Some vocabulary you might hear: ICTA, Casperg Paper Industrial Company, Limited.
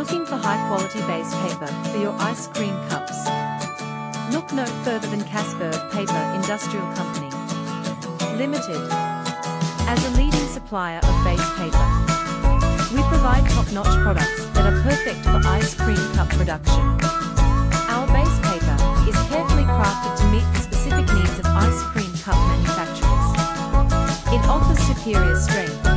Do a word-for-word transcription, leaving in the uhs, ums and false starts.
Looking for high quality base paper for your ice cream cups? Look no further than Casperg Paper Industrial Company, Limited. As a leading supplier of base paper, we provide top-notch products that are perfect for ice cream cup production. Our base paper is carefully crafted to meet the specific needs of ice cream cup manufacturers. It offers superior strength,